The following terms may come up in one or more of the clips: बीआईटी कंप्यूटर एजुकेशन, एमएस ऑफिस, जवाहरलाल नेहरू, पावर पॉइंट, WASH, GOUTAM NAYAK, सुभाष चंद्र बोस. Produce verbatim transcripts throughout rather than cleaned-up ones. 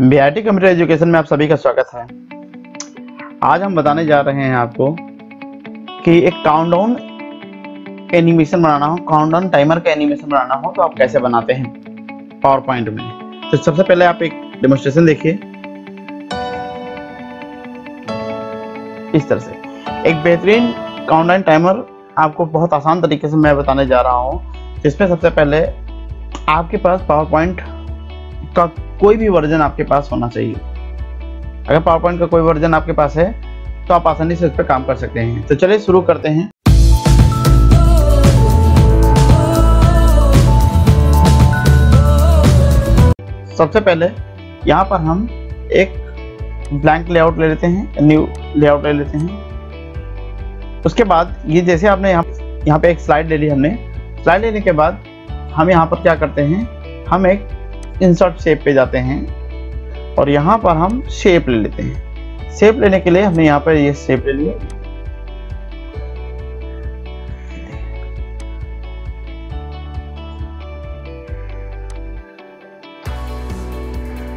बीआईटी कंप्यूटर एजुकेशन में आप सभी का स्वागत है। आज हम बताने जा रहे हैं आपको कि एक काउंटडाउन एनिमेशन बनाना हो, काउंटडाउन टाइमर का एनिमेशन बनाना हो तो आप कैसे बनाते हैं पावर पॉइंट में। तो सबसे पहले आप एक डेमोस्ट्रेशन देखिए। इस तरह से एक बेहतरीन काउंटडाउन टाइमर आपको बहुत आसान तरीके से मैं बताने जा रहा हूँ, जिसमें सबसे पहले आपके पास पावर पॉइंट का कोई भी वर्जन आपके पास होना चाहिए। अगर पावर पॉइंट का कोई वर्जन आपके पास है तो आप आसानी से उस पर काम कर सकते हैं। तो चलिए शुरू करते हैं। सबसे पहले यहाँ पर हम एक ब्लैंक लेआउट ले लेते हैं, न्यू लेआउट ले लेते हैं। उसके बाद ये जैसे आपने यहाँ यहाँ पे एक स्लाइड ले ली, हमने स्लाइड लेने के बाद हम यहाँ पर क्या करते हैं, हम एक इंसर्ट शेप पे जाते हैं और यहाँ पर हम शेप ले लेते हैं। शेप लेने के लिए हमने यहाँ पर ये शेप ले लिया।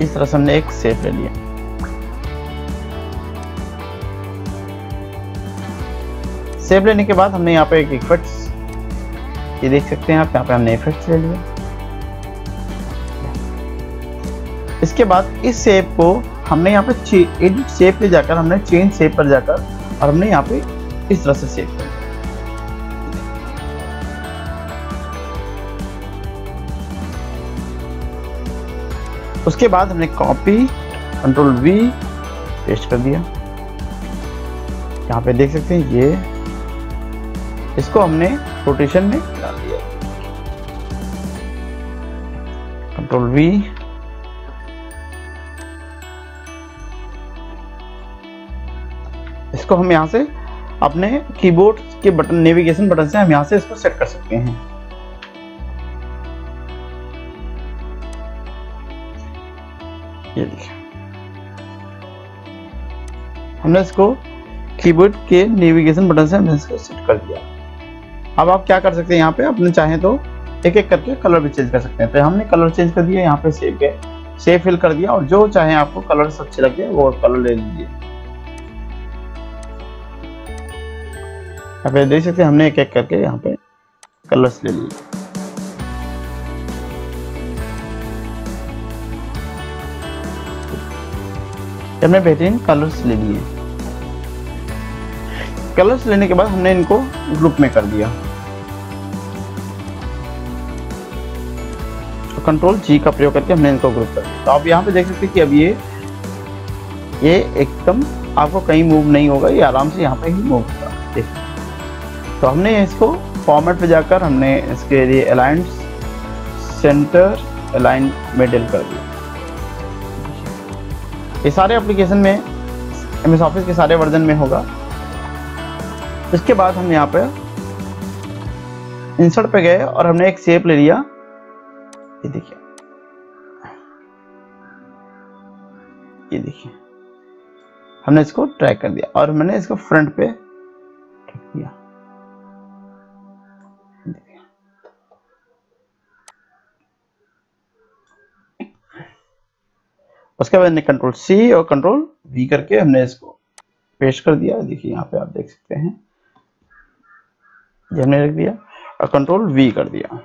इस तरह से हमने एक शेप ले लिया। शेप लेने के बाद हमने यहाँ पे एक इफेक्ट्स, ये देख सकते हैं आप, यहाँ पे हमने इफेक्ट्स ले लिया। इसके बाद इस शेप को हमने यहाँ पे एडिट शेप पे जाकर हमने चेंज शेप पर जाकर और हमने यहाँ पे इस तरह से शेप कर लिया। उसके बाद हमने कॉपी कंट्रोल वी पेस्ट कर दिया। यहाँ पे देख सकते हैं ये, इसको हमने रोटेशन में डाल दिया। कंट्रोल वी, इसको हम यहाँ से अपने कीबोर्ड के बटन, नेविगेशन बटन से हम यहाँ से इसको सेट कर सकते हैं। ये देखिए हमने इसको कीबोर्ड के नेविगेशन बटन से हमने इसको सेट कर दिया। अब आप क्या कर सकते हैं, यहाँ पे अपने चाहें तो एक एक करके कलर भी चेंज कर सकते हैं। तो हमने कलर चेंज कर दिया, यहाँ पे सेव किया, सेव फिल कर दिया और जो चाहे आपको कलर अच्छे लगे वो कलर ले लीजिए। आप देख सकते हैं हमने एक एक करके यहाँ पे कलर्स ले लिए। हमने बेहतरीन कलर्स ले लिए। कलर्स लेने के बाद हमने इनको ग्रुप में कर दिया। तो कंट्रोल जी का प्रयोग करके हमने इनको ग्रुप कर दिया। तो आप यहाँ पे देख सकते हैं कि अब ये ये एकदम आपको कहीं मूव नहीं होगा, ये आराम से यहाँ पे ही मूव होगा। तो हमने इसको फॉर्मेट पे जाकर हमने इसके लिए अलाइन सेंटर, अलाइन मिडिल कर दिया। ये सारे एप्लीकेशन में, एमएस ऑफिस के सारे वर्जन में होगा। इसके बाद हम यहाँ पे इंसर्ट पे गए और हमने एक शेप ले लिया। ये देखिए, ये देखिए हमने इसको ट्रैक कर दिया और मैंने इसको फ्रंट पे रख दिया। उसके बाद हमने कंट्रोल सी और कंट्रोल वी करके हमने इसको पेस्ट कर दिया। देखिए यहाँ पे आप देख सकते हैं ये हमने रख दिया और कंट्रोल वी कर दिया।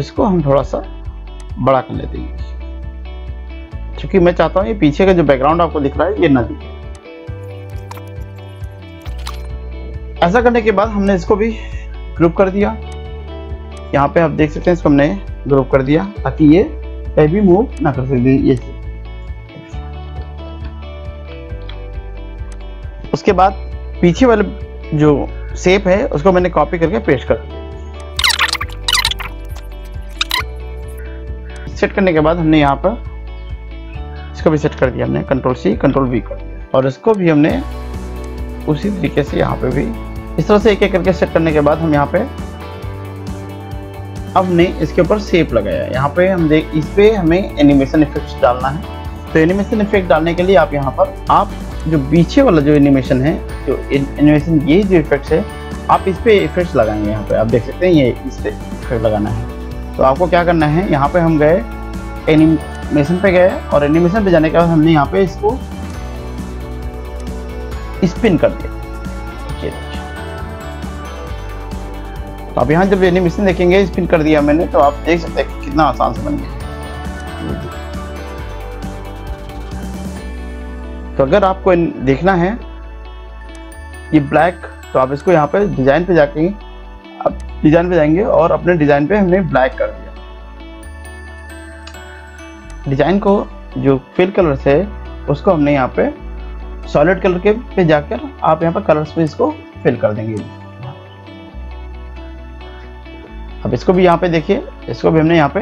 इसको हम थोड़ा सा बड़ा कर लेते हैं क्योंकि मैं चाहता हूँ ये पीछे का जो बैकग्राउंड आपको दिख रहा है ये ना दिखे। ऐसा करने के बाद हमने इसको भी ग्रुप कर दिया। यहाँ पे आप देख सकते हैं इसको हमने ग्रुप कर दिया ताकि ये कहीं भी मूव ना कर सके। ये उसके बाद पीछे वाले जो शेप है उसको मैंने कॉपी करके पेस्ट कर दिया। सेट करने के बाद हमने यहाँ पर इसको भी सेट कर दिया। हमने कंट्रोल सी कंट्रोल वी कर दिया और इसको भी हमने उसी तरीके से यहाँ पे भी इस तरह से एक एक करके सेट करने के बाद हम यहाँ पे अब हमने इसके ऊपर शेप लगाया। यहाँ पे हम देख, इस पे हमें एनिमेशन इफेक्ट्स डालना है। तो एनिमेशन इफेक्ट डालने के लिए आप यहाँ पर आप जो पीछे वाला जो एनिमेशन है, जो एनिमेशन ये जो इफेक्ट्स है, आप इस पे इफेक्ट्स लगाएंगे। यहाँ पे आप देख सकते हैं ये इस पे इफेक्ट लगाना है। तो आपको क्या करना है, यहाँ पे हम गए एनिमेशन पे गए और एनिमेशन पे जाने के बाद हमने यहाँ पे इसको स्पिन कर दिया। तो आप यहाँ जब एनिमेशन देखेंगे स्पिन कर दिया मैंने, तो आप देख सकते हैं कितना आसान से बन गया। तो अगर आपको देखना है ये ब्लैक, तो आप इसको यहाँ पे डिजाइन पे जाके आप डिजाइन पे जाएंगे और अपने डिजाइन पे हमने ब्लैक कर दिया। डिजाइन को जो फिल कलर से उसको हमने यहाँ पे सॉलिड कलर के पे जाकर आप यहाँ पे कलर्स पे इसको फिल कर देंगे। अब इसको भी यहाँ पे देखिए, इसको भी हमने यहाँ पे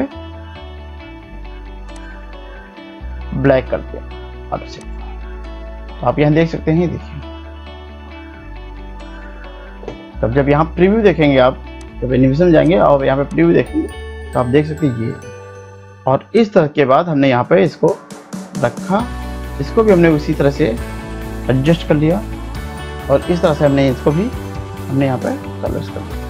ब्लैक कर दिया। अब से तो आप यहाँ देख सकते हैं, देखिए तब जब यहाँ प्रीव्यू देखेंगे, आप जब एनिमेशन जाएंगे और यहाँ पे प्रीव्यू देखेंगे तो आप देख सकते हैं ये। और इस तरह के बाद हमने यहाँ पे इसको रखा, इसको भी हमने उसी तरह से एडजस्ट कर लिया और इस तरह से हमने इसको भी हमने यहाँ पे कलर्स कर दिया।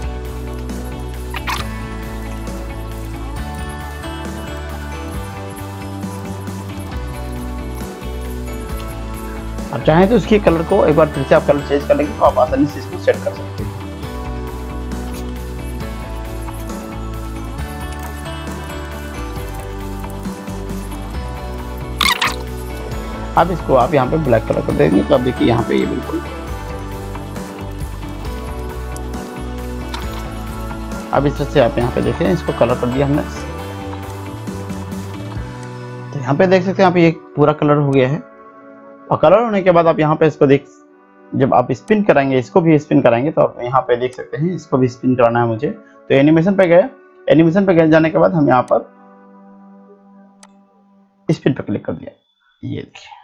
आप चाहें तो इसके कलर को एक बार फिर से आप कलर चेंज कर लेंगे तो आप आसानी से इसको सेट कर सकते हैं। अब इसको आप यहाँ पे ब्लैक कलर कर देंगे तो आप देखिए यहाँ पे ये बिल्कुल। अब इस तरह से आप यहाँ पे देखें, इसको कलर कर दिया हमने। तो यहाँ पे देख सकते हैं आप, ये पूरा कलर हो गया है। और कलर होने के बाद आप यहाँ पे इसको देख, जब आप स्पिन कराएंगे, इसको भी स्पिन कराएंगे तो आप यहाँ पे देख सकते हैं, इसको भी स्पिन कराना है मुझे। तो एनिमेशन पे गए, एनिमेशन पे गए जाने के बाद हम यहाँ पर स्पिन पे क्लिक कर दिया, ये देखिए।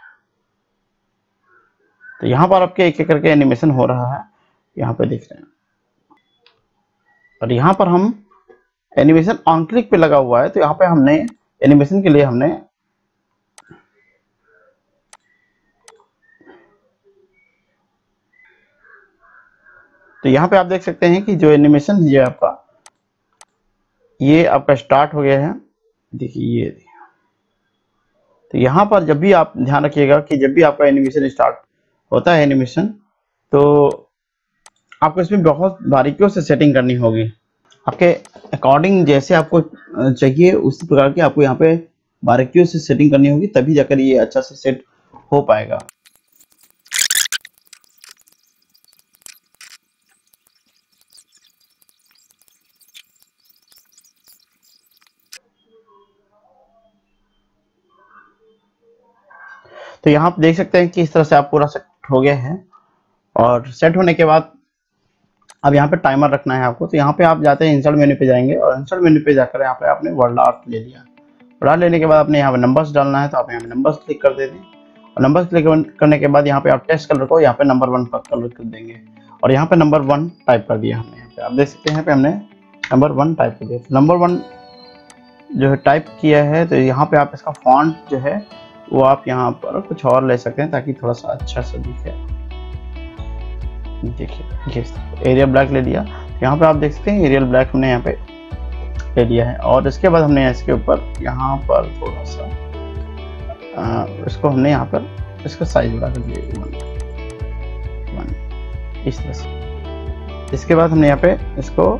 तो यहाँ पर आपके एक एक करके एनिमेशन हो रहा है, यहाँ पे देख रहे हैं। और यहाँ पर हम एनिमेशन ऑन क्लिक पे लगा हुआ है, तो यहाँ पे हमने एनिमेशन के लिए हमने तो यहाँ पे आप देख सकते हैं कि जो एनिमेशन ये आपका ये आपका स्टार्ट हो गया है, देखिए ये। तो यहाँ पर जब भी आप ध्यान रखिएगा कि जब भी आपका एनिमेशन स्टार्ट होता है एनिमेशन, तो आपको इसमें बहुत बारीकियों से सेटिंग करनी होगी। आपके अकॉर्डिंग जैसे आपको चाहिए उस प्रकार की आपको यहाँ पे बारीकियों से सेटिंग करनी होगी, तभी जाकर ये अच्छा से सेट हो पाएगा। तो यहाँ आप देख सकते हैं कि इस तरह से आप पूरा सेट हो गया है। और सेट होने के बाद अब यहाँ पे टाइमर रखना है आपको। तो यहाँ पे आप जाते हैं, इंसर्ट मेन्यू पे जाएंगे और इंसर्ट मेन्यू पे जाकर यहाँ पे आपने वर्ड आर्ट ले लिया। वर्ड आर्ट लेने के बाद आपने यहाँ पे नंबर्स डालना है, तो आप यहाँ पे नंबर्स क्लिक कर देते हैं। और नंबर्स क्लिक करने के बाद यहाँ पे आप टेक्स्ट कलर को यहाँ पे नंबर वन पर कलर कर देंगे और यहाँ पे नंबर वन टाइप कर दिया हमने। यहाँ पे आप देख सकते हैं, यहाँ पे हमने नंबर वन टाइप कर दिया। नंबर वन जो है टाइप किया है, तो यहाँ पे आप इसका फॉन्ट जो है वो आप यहाँ पर कुछ और ले सकते हैं ताकि थोड़ा सा अच्छा सा दिखे। देखिए एरियल ब्लैक ले लिया, यहाँ पे आप देख सकते हैं एरियल ब्लैक हमने यहाँ पे ले लिया है। और इसके बाद हमने इसके ऊपर यहाँ पर थोड़ा सा आ, इसको हमने यहाँ पर इसका साइज बढ़ा कर दिया इस तरह से। इसके बाद हमने यहाँ पे इसको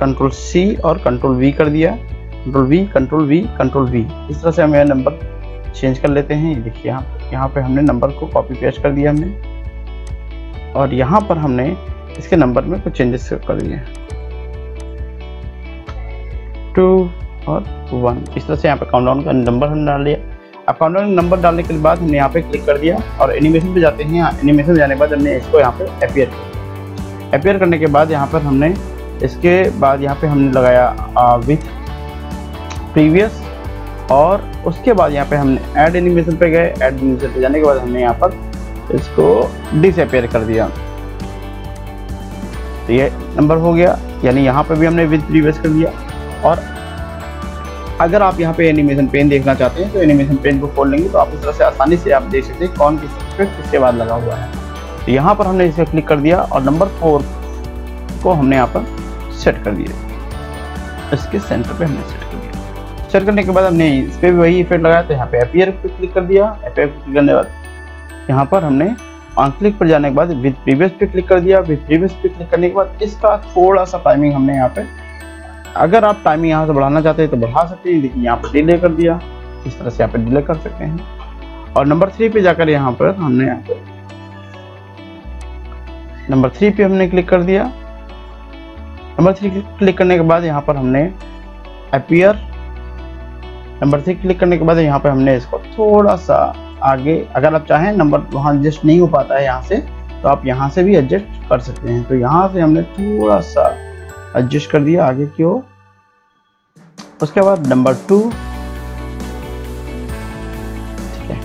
कंट्रोल सी और कंट्रोल वी कर दिया, control V control V control V. इस तरह से हमें नंबर चेंज कर लेते हैं। ये देखिए आप यहाँ पे हमने नंबर को कॉपी पेस्ट कर दिया हमने और यहाँ पर हमने इसके नंबर में कुछ चेंजेस कर दिए, टू और वन। इस तरह से यहाँ पे काउंटडाउन का नंबर हमने डाल लिया। अब काउंटडाउन नंबर डालने के बाद हमने यहाँ पे क्लिक कर दिया और एनिमेशन पे जाते हैं। एनिमेशन जाने के बाद हमने इसको यहाँ पे अपीयर अपीयर करने के बाद यहाँ पर हमने इसके बाद यहाँ पे हमने लगाया विथ प्रीवियस। और उसके बाद यहाँ पे हमने ऐड एनिमेशन पे गए, ऐड एनिमेशन पे जाने के बाद हमने यहाँ पर इसको डिसअपीयर कर दिया। तो ये नंबर हो गया, यानी यहाँ पे भी हमने विद प्रीवियस कर दिया। और अगर आप यहाँ पे एनिमेशन पेन देखना चाहते हैं तो एनिमेशन पेन को खोल लेंगे, तो आप इस तरह से आसानी से आप देख सकते हैं कौन किस एस्पेक्ट इसके बाद लगा हुआ है। तो यहाँ पर हमने इसे क्लिक कर दिया और नंबर फोर को हमने यहाँ पर सेट कर दिया, इसके सेंटर पे हमने सेट कर दिया। सेट करने के बाद हमने इस पर भी वही इफेक्ट लगाया, तो यहाँ पे अपीयर पे क्लिक कर दिया। अपीयर पे क्लिक करने के बाद यहाँ पर हमने ऑनक्लिक पर जाने के बाद विद प्रीवियस पे क्लिक कर दिया। विद प्रीवियस पे क्लिक करने के बाद इसका थोड़ा सा टाइमिंग हमने यहाँ पे, अगर आप टाइमिंग यहाँ से बढ़ाना चाहते हैं तो बढ़ा सकते हैं, लेकिन यहाँ पर डिले कर दिया, इस तरह से यहाँ पर डिले कर सकते हैं। और नंबर थ्री पे जाकर यहाँ पर हमने यहाँ पे नंबर थ्री पे हमने क्लिक कर दिया। नंबर थ्री क्लिक करने के बाद यहाँ पर हमने अपीयर नंबर थ्री क्लिक करने के बाद यहाँ पर हमने इसको थोड़ा सा आगे, अगर आप चाहें नंबर वहाँ एडजस्ट नहीं हो पाता है यहाँ से, तो आप यहाँ से भी एडजस्ट कर सकते हैं। तो यहाँ से हमने थोड़ा सा एडजस्ट कर दिया आगे की ओर। उसके बाद नंबर टू, ठीक है,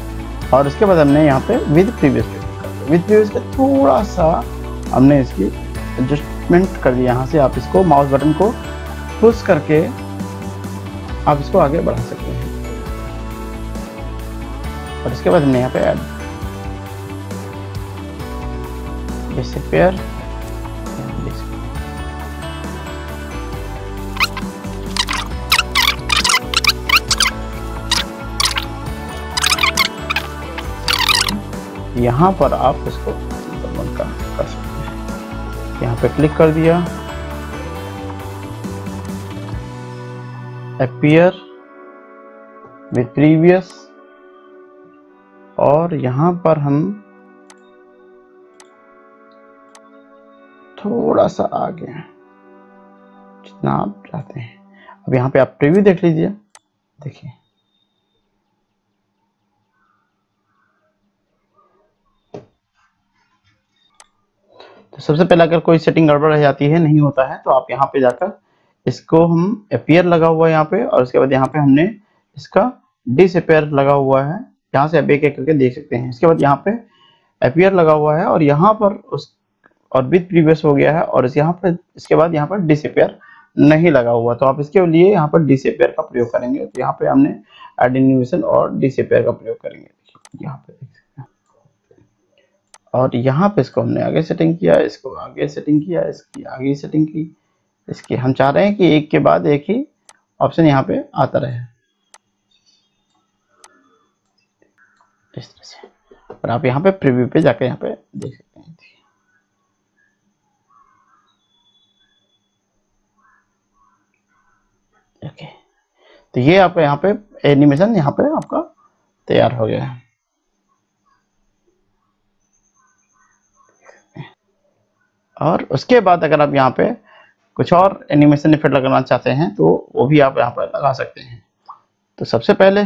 और उसके बाद हमने यहाँ पे विद प्रीवियस विद प्रीवियस का थोड़ा सा हमने इसकी एडजस्टमेंट कर दिया। यहाँ से आप इसको माउस बटन को पुश करके आप इसको आगे बढ़ा सकते हैं। और इसके बाद हमने यहाँ पे ऐड जैसे पेयर यहाँ पर आप इसको बंद कर सकते हैं। यहाँ पे क्लिक कर दिया, अपीयर विद प्रीवियस, और यहाँ पर हम थोड़ा सा आगे हैं जितना आप चाहते हैं। अब यहाँ पे आप प्रीव्यू देख लीजिए, देखिए तो सबसे पहले अगर कोई सेटिंग गड़बड़ रह जाती है, नहीं होता है, तो आप यहाँ पे जाकर इसको हम अपीयर लगा हुआ है यहाँ पे, और उसके बाद यहाँ पे हमने इसका डिसअपीयर लगा हुआ है, यहाँ से आप एक एक करके देख सकते हैं। इसके बाद यहाँ पे अपीयर लगा हुआ है और यहाँ पर उस और विद प्रीवियस हो गया है, और इस यहाँ पर इसके बाद यहाँ पर डिसअपीयर नहीं लगा हुआ, तो आप इसके लिए यहाँ पर डिसअपीयर का प्रयोग करेंगे। तो यहाँ पे हमने एडिन्यूएशन और डिसअपीयर का प्रयोग करेंगे, यहाँ पे देख सकते हैं। और यहाँ पे इसको हमने आगे सेटिंग किया, इसको आगे सेटिंग किया, इसकी आगे सेटिंग की, इसकी हम चाह रहे हैं कि एक के बाद एक ही ऑप्शन यहाँ पे आता रहे, इस तरह से। और आप यहाँ पे प्रीव्यू पे जाकर यहाँ पे देख सकते हैं। ओके, तो ये आप यहाँ पे एनिमेशन यहाँ पे आपका तैयार हो गया है। और उसके बाद अगर आप यहाँ पे कुछ और एनिमेशन इफेक्ट लगाना चाहते हैं तो वो भी आप यहाँ पर लगा सकते हैं। तो सबसे पहले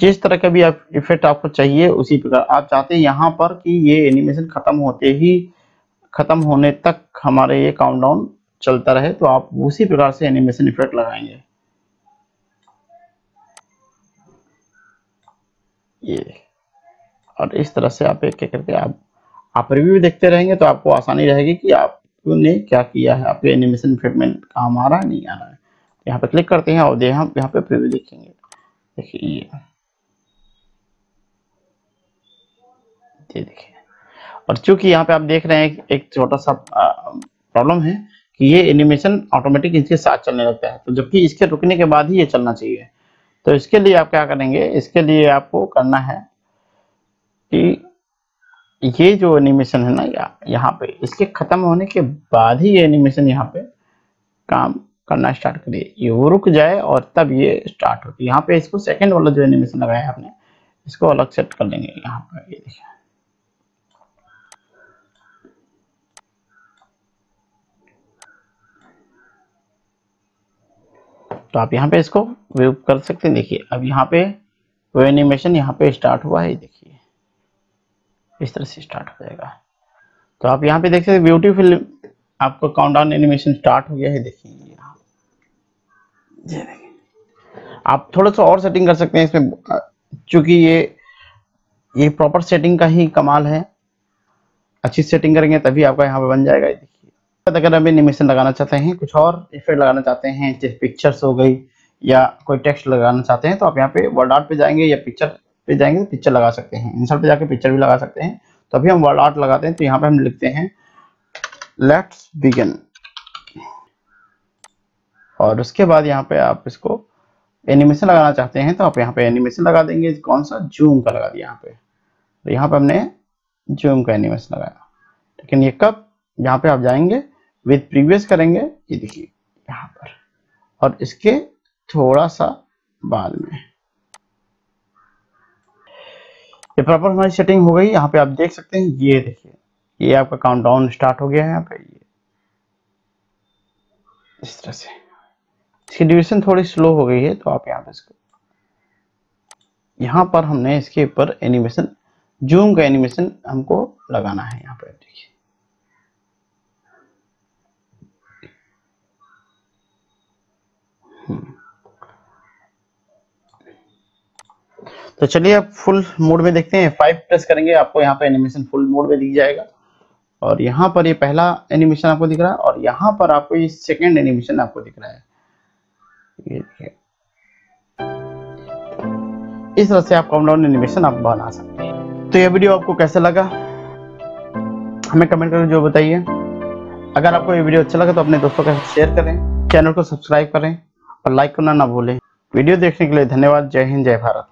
जिस तरह का भी आप इफेक्ट आपको चाहिए, उसी प्रकार आप चाहते हैं यहाँ पर कि ये एनिमेशन खत्म होते ही खत्म होने तक हमारे ये काउंटडाउन चलता रहे, तो आप उसी प्रकार से एनिमेशन इफेक्ट लगाएंगे। ये और इस तरह से आप एक एक करके आप आप रिव्यू देखते रहेंगे, तो आपको आसानी रहेगी कि आपने क्या किया है, आपके एनिमेशन इफेक्ट में काम आ रहा है नहीं आ रहा है। यहाँ पे क्लिक करते हैं और हम यहाँ पे प्रीव्यू देखेंगे, देखिए ये देखिए। और चूंकि यहाँ पे आप देख रहे हैं एक छोटा सा प्रॉब्लम है कि ये एनिमेशन ऑटोमेटिक इसके साथ चलने लगता है, तो जबकि इसके रुकने के बाद ही ये चलना चाहिए। तो इसके लिए आप क्या करेंगे, इसके लिए आपको करना है कि ये जो एनिमेशन है ना यहाँ पे, इसके खत्म होने के बाद ही ये एनिमेशन यहाँ पे काम करना स्टार्ट करिए, ये रुक जाए और तब ये स्टार्ट होती है। यहाँ पे इसको सेकेंड वाला जो एनिमेशन लगाया आपने, इसको अलग सेट कर लेंगे यहाँ पर, ये देखिए। तो आप यहाँ पे इसको व्यू कर सकते हैं, देखिए अब यहाँ पे वो एनिमेशन यहाँ पे स्टार्ट हुआ है, देखिए इस तरह से स्टार्ट हो जाएगा। तो आप यहाँ पे देख सकते हैं ब्यूटीफुल आपका काउंटडाउन एनिमेशन स्टार्ट हो गया है, देखिए यहाँ ये देखिए। आप थोड़ा सा और सेटिंग कर सकते हैं इसमें, चूंकि ये ये प्रॉपर सेटिंग का ही कमाल है, अच्छी सेटिंग करेंगे तभी आपका यहाँ पे बन जाएगा। अगर आप एनिमेशन लगाना चाहते हैं, कुछ और इफेक्ट लगाना चाहते हैं, जैसे पिक्चर्स हो गई या कोई टेक्स्ट लगाना चाहते हैं, तो आप यहाँ पे वर्ड आर्ट पे जाएंगे या पिक्चर पे जाएंगे तो पिक्चर लगा सकते हैं, इंसर्ट पे जाके पिक्चर भी लगा सकते हैं। तो अभी हम वर्ड आर्ट लगाते हैं, तो यहाँ पे हम लिखते हैं लेट्स बिगिन, और उसके बाद यहाँ पे आप इसको एनिमेशन लगाना चाहते हैं तो आप यहाँ पे एनिमेशन लगा देंगे। कौन सा? जूम का लगा दिया यहाँ पे। तो यहाँ पे हमने जूम का एनिमेशन लगाया, लेकिन ये कब? यहाँ पे आप जाएंगे विद प्रीवियस करेंगे, ये देखिए यहाँ पर, और इसके थोड़ा सा बाद में। ये प्रॉपर हमारी सेटिंग हो गई। यहाँ पे आप देख सकते हैं, ये देखिए ये आपका काउंटडाउन स्टार्ट हो गया है यहाँ पे, ये इस तरह से। इसकी ड्यूरेशन थोड़ी स्लो हो गई है, तो आप यहाँ पे इसको, यहाँ पर हमने इसके ऊपर एनिमेशन, जूम का एनिमेशन हमको लगाना है यहाँ पे। देखिए तो चलिए आप फुल मोड में देखते हैं। फाइव प्रेस करेंगे, आपको यहाँ पे एनिमेशन फुल मोड में दिख जाएगा, और यहाँ पर ये पहला एनिमेशन आपको दिख रहा है, और यहाँ पर आपको ये सेकंड एनिमेशन आपको दिख रहा है। इस तरह से आप काउंटडाउन एनिमेशन आप बना सकते हैं। तो यह वीडियो आपको कैसा लगा हमें कमेंट करके जो बताइए। अगर आपको ये वीडियो अच्छा लगा तो अपने दोस्तों के साथ शेयर करें, चैनल को सब्सक्राइब करें और लाइक करना ना भूलें। वीडियो देखने के लिए धन्यवाद। जय हिंद, जय भारत।